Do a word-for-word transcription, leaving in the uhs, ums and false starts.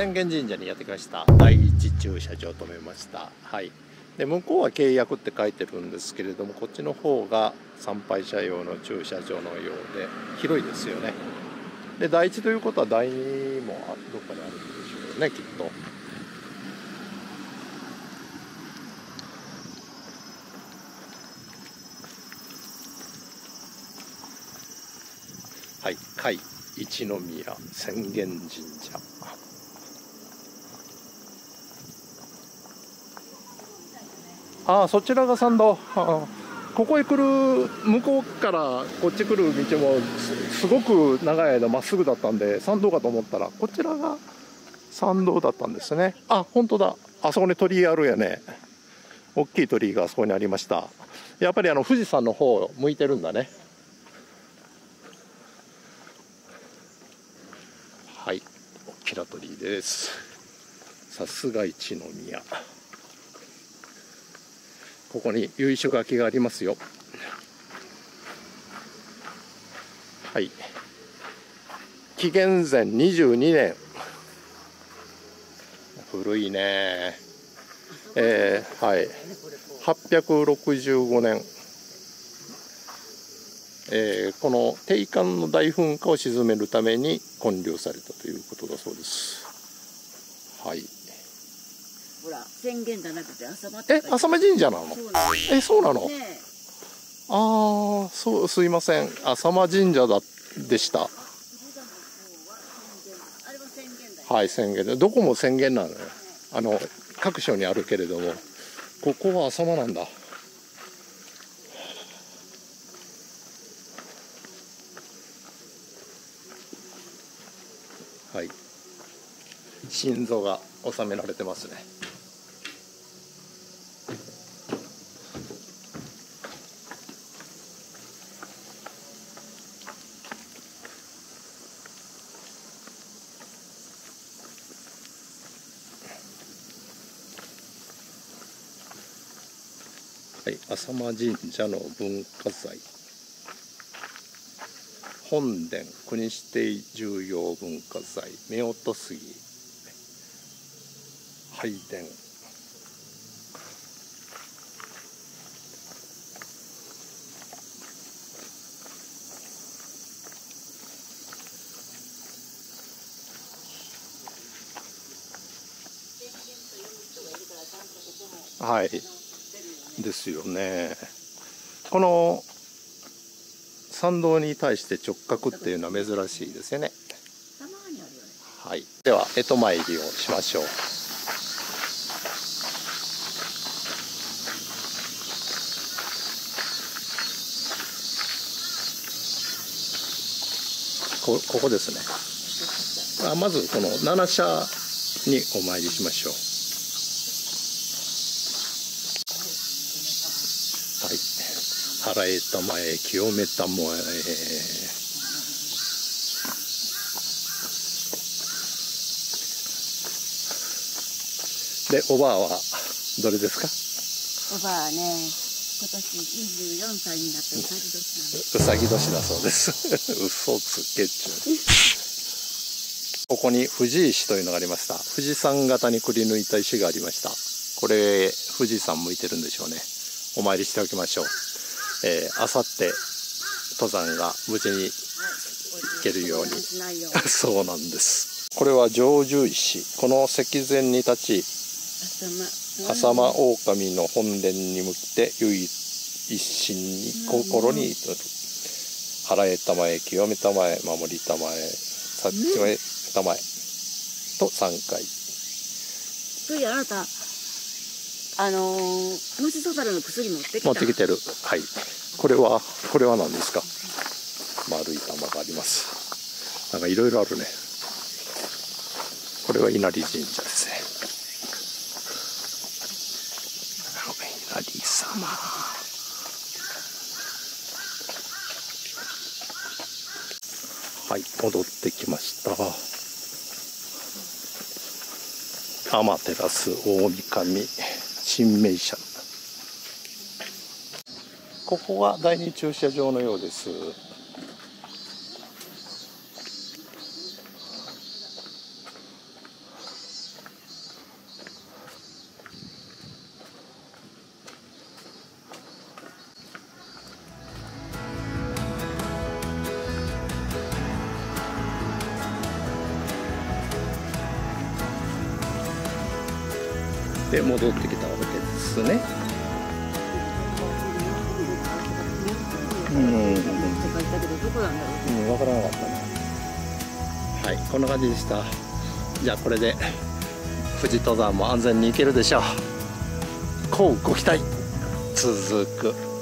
浅間神社にやってきました。第一駐車場を止めました。はい、で向こうは契約って書いてるんですけれども、こっちの方が参拝者用の駐車場のようで広いですよね。で第一ということは第二もどっかにあるんでしょうね、きっと。はい、甲斐一宮浅間神社。ああ、そちらが参道。ああ、ここへ来る、向こうからこっち来る道も す, すごく長い間まっすぐだったんで参道かと思ったら、こちらが参道だったんですね。あ、本当だ。あそこに鳥居あるやね。大きい鳥居があそこにありました。やっぱりあの富士山の方を向いてるんだね。はい、大きな鳥居です。さすが一宮。ここに由緒書きがありますよ。はい。紀元前にじゅうにねん。古いね。えー、はい。はっぴゃくろくじゅうごねん。えー、この定冠の大噴火を鎮めるために建立されたということだそうです。はい。ほら、宣言じゃなくて浅間。え、浅間神社なの？え、そうなの？ね、ああ、そう、すいません、浅間神社だでした。はい、宣言だ。どこも宣言なのよ。ね、あの各所にあるけれども、ここは浅間なんだ。はい。心臓が納められてますね。はい、浅間神社の文化財、本殿国指定重要文化財、夫婦杉、拝殿。はい。ですよね。この参道に対して直角っていうのは珍しいですよね。はい、では干支参りをしましょう。こここですね。あ、まずこの七社にお参りしましょう。払えたまえ、清めたまえ。で、おばあはどれですか？おばあね、今年にじゅうよんさいになってうさぎ年。うさぎ年だそうです。嘘つけちゅう。ここに藤井石というのがありました。富士山型にくり抜いた石がありました。これ、富士山向いてるんでしょうね。お参りしておきましょう。えー、あさって登山が無事に行けるように。そうなんです。これは常住石。この石前に立ち、浅間狼の本殿に向きて唯一心に心に至る。払えたまえ、清めたまえ、守りたまえ、さっちめたまえとさんかい。次あなたあのー、虫刺されの薬持ってきた。持ってきてる。はい。これはこれは何ですか？丸い玉があります。なんかいろいろあるね。これは稲荷神社ですね。稲荷様。はい、戻ってきました。天照大神神明社。ここは第二駐車場のようです。で戻ってきたわけですね。うん。うん、わからなかったね。はい、こんな感じでした。じゃあこれで富士登山も安全に行けるでしょう。こうご期待。続く。